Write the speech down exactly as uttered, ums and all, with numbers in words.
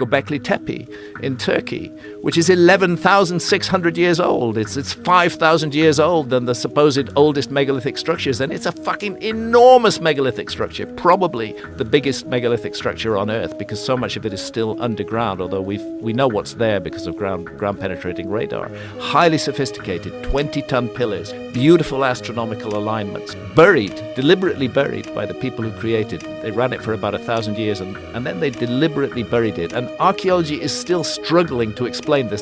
Göbekli Tepe in Turkey, which is eleven thousand six hundred years old. It's, it's five thousand years old than the supposed oldest megalithic structures, and it's a fucking enormous megalithic structure, probably the biggest megalithic structure on Earth, because so much of it is still underground, although we we know what's there because of ground, ground penetrating radar. Highly sophisticated, twenty ton pillars, beautiful astronomical alignments, buried, deliberately buried by the people who created it. They ran it for about a thousand years, and, and then they deliberately buried it. And archaeology is still struggling to explain this.